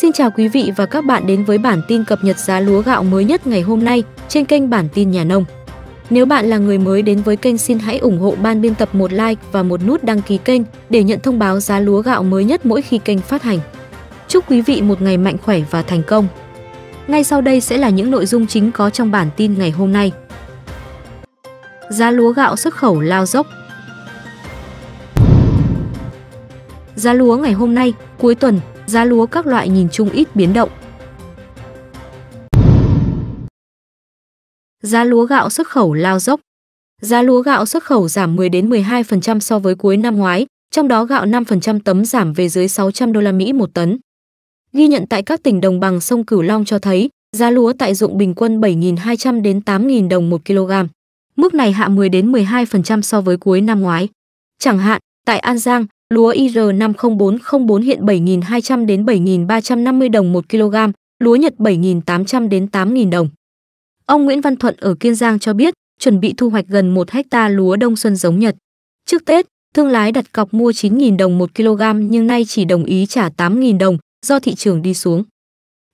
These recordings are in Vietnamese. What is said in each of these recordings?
Xin chào quý vị và các bạn đến với bản tin cập nhật giá lúa gạo mới nhất ngày hôm nay trên kênh Bản tin Nhà Nông. Nếu bạn là người mới đến với kênh, xin hãy ủng hộ ban biên tập một like và một nút đăng ký kênh để nhận thông báo giá lúa gạo mới nhất mỗi khi kênh phát hành. Chúc quý vị một ngày mạnh khỏe và thành công. Ngay sau đây sẽ là những nội dung chính có trong bản tin ngày hôm nay. Giá lúa gạo xuất khẩu lao dốc. Giá lúa ngày hôm nay, cuối tuần, giá lúa các loại nhìn chung ít biến động. Giá lúa gạo xuất khẩu lao dốc. Giá lúa gạo xuất khẩu giảm 10 đến 12% so với cuối năm ngoái, trong đó gạo 5% tấm giảm về dưới 600 đô la Mỹ một tấn. Ghi nhận tại các tỉnh đồng bằng sông Cửu Long cho thấy, giá lúa tại ruộng bình quân 7.200 đến 8.000 đồng một kg. Mức này hạ 10 đến 12% so với cuối năm ngoái. Chẳng hạn, tại An Giang, lúa IR50404 hiện 7.200 đến 7.350 đồng một kg, lúa Nhật 7.800 đến 8.000 đồng. Ông Nguyễn Văn Thuận ở Kiên Giang cho biết, chuẩn bị thu hoạch gần 1 ha lúa đông xuân giống Nhật. Trước Tết, thương lái đặt cọc mua 9.000 đồng một kg nhưng nay chỉ đồng ý trả 8.000 đồng do thị trường đi xuống.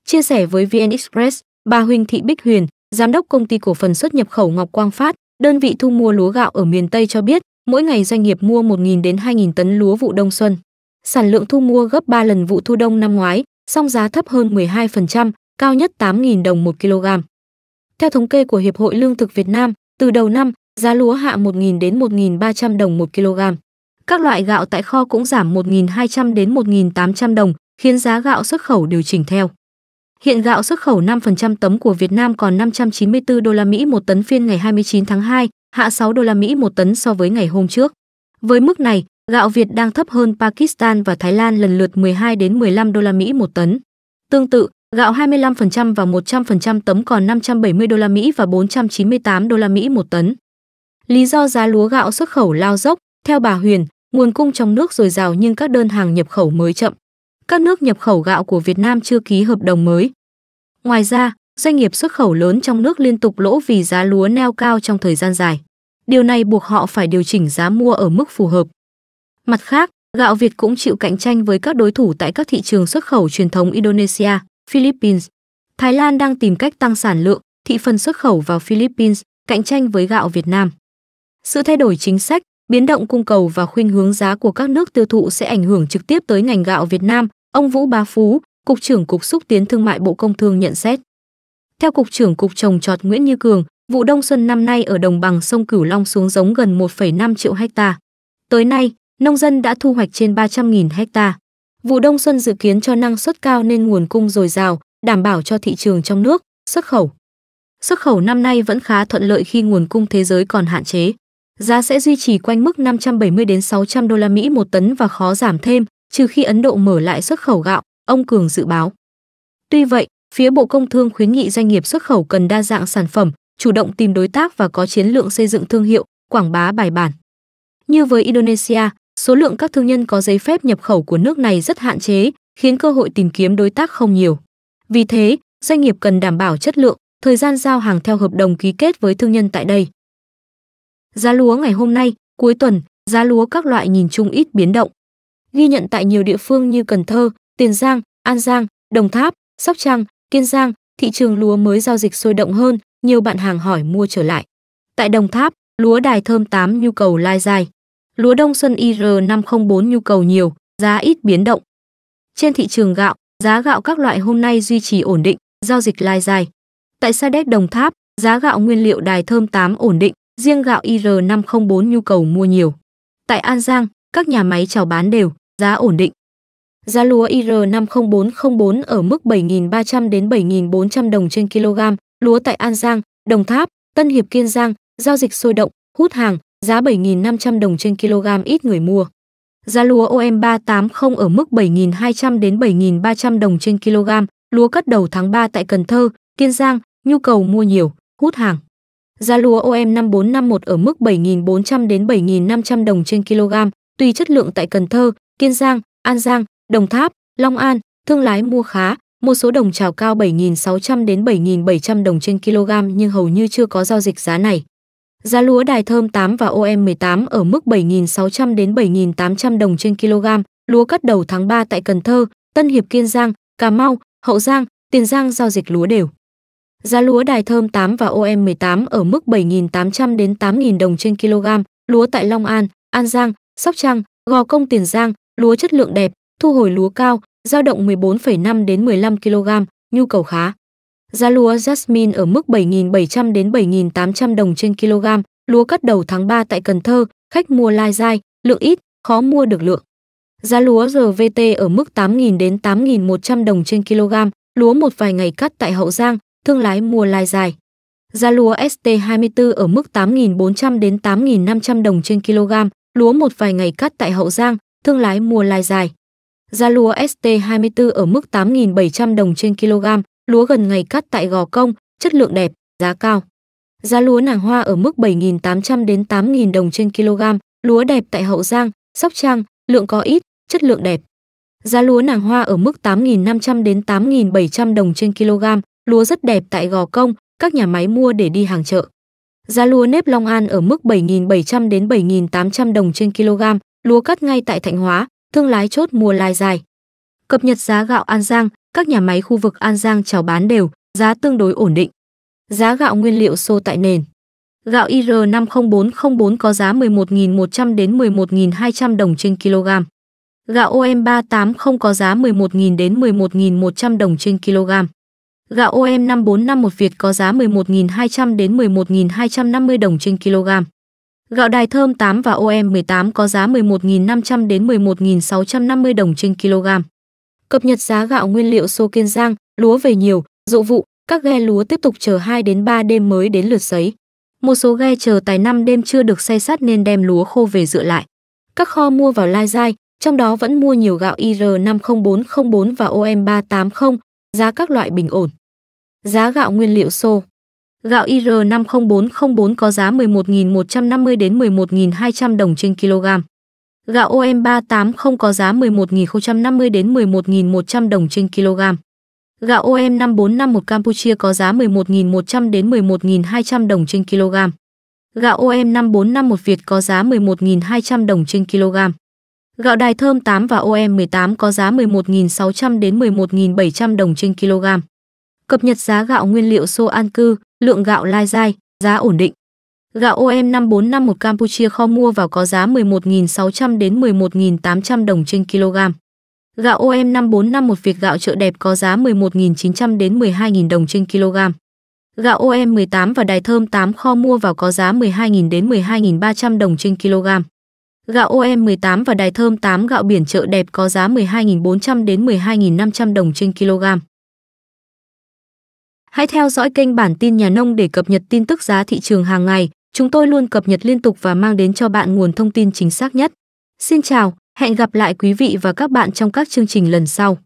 Chia sẻ với VN Express, bà Huynh Thị Bích Huyền, giám đốc công ty cổ phần xuất nhập khẩu Ngọc Quang Phát, đơn vị thu mua lúa gạo ở miền Tây cho biết, mỗi ngày doanh nghiệp mua 1.000 đến 2.000 tấn lúa vụ đông xuân. Sản lượng thu mua gấp 3 lần vụ thu đông năm ngoái, song giá thấp hơn 12%, cao nhất 8.000 đồng một kg. Theo thống kê của Hiệp hội Lương thực Việt Nam, từ đầu năm, giá lúa hạ 1.000 đến 1.300 đồng một kg. Các loại gạo tại kho cũng giảm 1.200 đến 1.800 đồng, khiến giá gạo xuất khẩu điều chỉnh theo. Hiện gạo xuất khẩu 5% tấm của Việt Nam còn 594 đô la Mỹ một tấn phiên ngày 29 tháng 2, hạ 6 đô la Mỹ một tấn so với ngày hôm trước. Với mức này, gạo Việt đang thấp hơn Pakistan và Thái Lan lần lượt 12 đến 15 đô la Mỹ một tấn. Tương tự, gạo 25% và 100% tấm còn 570 đô la Mỹ và 498 đô la Mỹ một tấn. Lý do giá lúa gạo xuất khẩu lao dốc, theo bà Huyền, nguồn cung trong nước dồi dào nhưng các đơn hàng nhập khẩu mới chậm. Các nước nhập khẩu gạo của Việt Nam chưa ký hợp đồng mới. Ngoài ra, doanh nghiệp xuất khẩu lớn trong nước liên tục lỗ vì giá lúa neo cao trong thời gian dài. Điều này buộc họ phải điều chỉnh giá mua ở mức phù hợp. Mặt khác, gạo Việt cũng chịu cạnh tranh với các đối thủ tại các thị trường xuất khẩu truyền thống Indonesia, Philippines. Thái Lan đang tìm cách tăng sản lượng, thị phần xuất khẩu vào Philippines, cạnh tranh với gạo Việt Nam. Sự thay đổi chính sách, biến động cung cầu và khuynh hướng giá của các nước tiêu thụ sẽ ảnh hưởng trực tiếp tới ngành gạo Việt Nam, ông Vũ Bá Phú, Cục trưởng Cục Xúc tiến Thương mại Bộ Công Thương nhận xét. Theo Cục trưởng Cục trồng trọt Nguyễn Như Cường, vụ đông xuân năm nay ở đồng bằng sông Cửu Long xuống giống gần 1,5 triệu ha. Tới nay, nông dân đã thu hoạch trên 300.000 ha. Vụ đông xuân dự kiến cho năng suất cao nên nguồn cung dồi dào, đảm bảo cho thị trường trong nước, xuất khẩu. Xuất khẩu năm nay vẫn khá thuận lợi khi nguồn cung thế giới còn hạn chế. Giá sẽ duy trì quanh mức 570 đến 600 đô la Mỹ một tấn và khó giảm thêm, trừ khi Ấn Độ mở lại xuất khẩu gạo, ông Cường dự báo. Tuy vậy, phía Bộ Công Thương khuyến nghị doanh nghiệp xuất khẩu cần đa dạng sản phẩm, chủ động tìm đối tác và có chiến lược xây dựng thương hiệu, quảng bá bài bản. Như với Indonesia, số lượng các thương nhân có giấy phép nhập khẩu của nước này rất hạn chế, khiến cơ hội tìm kiếm đối tác không nhiều. Vì thế, doanh nghiệp cần đảm bảo chất lượng, thời gian giao hàng theo hợp đồng ký kết với thương nhân tại đây. Giá lúa ngày hôm nay, cuối tuần, giá lúa các loại nhìn chung ít biến động. Ghi nhận tại nhiều địa phương như Cần Thơ, Tiền Giang, An Giang, Đồng Tháp, Sóc Trăng, Kiên Giang, thị trường lúa mới giao dịch sôi động hơn, nhiều bạn hàng hỏi mua trở lại. Tại Đồng Tháp, lúa Đài Thơm 8 nhu cầu lai dài. Lúa đông xuân IR504 nhu cầu nhiều, giá ít biến động. Trên thị trường gạo, giá gạo các loại hôm nay duy trì ổn định, giao dịch lai dài. Tại Sa Đéc Đồng Tháp, giá gạo nguyên liệu Đài Thơm 8 ổn định, riêng gạo IR504 nhu cầu mua nhiều. Tại An Giang, các nhà máy chào bán đều, giá ổn định. Giá lúa IR50404 ở mức 7.300 đến 7.400 đồng trên kg, lúa tại An Giang, Đồng Tháp, Tân Hiệp Kiên Giang, giao dịch sôi động, hút hàng, giá 7.500 đồng trên kg ít người mua. Giá lúa OM380 ở mức 7.200 đến 7.300 đồng trên kg, lúa cất đầu tháng 3 tại Cần Thơ, Kiên Giang, nhu cầu mua nhiều, hút hàng. Giá lúa OM5451 ở mức 7.400 đến 7.500 đồng trên kg, tùy chất lượng tại Cần Thơ, Kiên Giang, An Giang, Đồng Tháp, Long An, thương lái mua khá, một số đồng chào cao 7.600 đến 7.700 đồng trên kg nhưng hầu như chưa có giao dịch giá này. Giá lúa Đài Thơm 8 và OM18 ở mức 7.600 đến 7.800 đồng trên kg, lúa cắt đầu tháng 3 tại Cần Thơ, Tân Hiệp Kiên Giang, Cà Mau, Hậu Giang, Tiền Giang giao dịch lúa đều. Giá lúa Đài Thơm 8 và OM18 ở mức 7.800 đến 8.000 đồng trên kg, lúa tại Long An, An Giang, Sóc Trăng, Gò Công Tiền Giang, lúa chất lượng đẹp, thu hồi lúa cao, dao động 14,5 đến 15 kg, nhu cầu khá. Giá lúa Jasmine ở mức 7.700 đến 7.800 đồng trên kg, lúa cắt đầu tháng 3 tại Cần Thơ, khách mua lai dai, lượng ít, khó mua được lượng. Giá lúa RVT ở mức 8.000 đến 8.100 đồng trên kg, lúa một vài ngày cắt tại Hậu Giang, thương lái mua lai dài. Giá lúa ST24 ở mức 8.400 đến 8.500 đồng trên kg, lúa một vài ngày cắt tại Hậu Giang, thương lái mua lai dài. Giá lúa ST24 ở mức 8.700 đồng trên kg, lúa gần ngày cắt tại Gò Công, chất lượng đẹp, giá cao. Giá lúa nàng hoa ở mức 7.800 đến 8.000 đồng trên kg, lúa đẹp tại Hậu Giang, Sóc Trăng, lượng có ít, chất lượng đẹp. Giá lúa nàng hoa ở mức 8.500 đến 8.700 đồng trên kg, lúa rất đẹp tại Gò Công, các nhà máy mua để đi hàng chợ. Giá lúa nếp Long An ở mức 7.700 đến 7.800 đồng trên kg, lúa cắt ngay tại Thạnh Hóa, thương lái chốt mua lai dài. Cập nhật giá gạo An Giang, các nhà máy khu vực An Giang chào bán đều, giá tương đối ổn định. Giá gạo nguyên liệu xô tại nền. Gạo IR50404 có giá 11.100 đến 11.200 đồng trên kg. Gạo OM380 có giá 11.000 đến 11.100 đồng trên kg. Gạo OM5451 Việt có giá 11.200 đến 11.250 đồng trên kg. Gạo Đài Thơm 8 và OM18 có giá 11.500 đến 11.650 đồng trên kg. Cập nhật giá gạo nguyên liệu xô Kiên Giang, lúa về nhiều, rộ vụ, các ghe lúa tiếp tục chờ 2 đến 3 đêm mới đến lượt sấy. Một số ghe chờ tài 5 đêm chưa được xay sát nên đem lúa khô về dựa lại. Các kho mua vào lai dai, trong đó vẫn mua nhiều gạo IR50404 và OM380, giá các loại bình ổn. Giá gạo nguyên liệu xô. Gạo IR50404 có giá 11.150 đến 11.200 đồng trên kg. Gạo OM380 có giá 11.050 đến 11.100 đồng trên kg. Gạo OM5451 Campuchia có giá 11.100 đến 11.200 đồng trên kg. Gạo OM5451 Việt có giá 11.200 đồng trên kg. Gạo Đài Thơm 8 và OM18 có giá 11.600 đến 11.700 đồng trên kg. Cập nhật giá gạo nguyên liệu xô An Cư, lượng gạo lai dai, giá ổn định. Gạo OM5451 Campuchia kho mua vào có giá 11.600 đến 11.800 đồng trên kg. Gạo OM5451 Việt gạo chợ đẹp có giá 11.900 đến 12.000 đồng trên kg. Gạo OM18 và Đài Thơm 8 kho mua vào có giá 12.000 đến 12.300 đồng trên kg. Gạo OM18 và Đài Thơm 8 gạo biển chợ đẹp có giá 12.400 đến 12.500 đồng trên kg. Hãy theo dõi kênh Bản tin Nhà Nông để cập nhật tin tức giá thị trường hàng ngày. Chúng tôi luôn cập nhật liên tục và mang đến cho bạn nguồn thông tin chính xác nhất. Xin chào, hẹn gặp lại quý vị và các bạn trong các chương trình lần sau.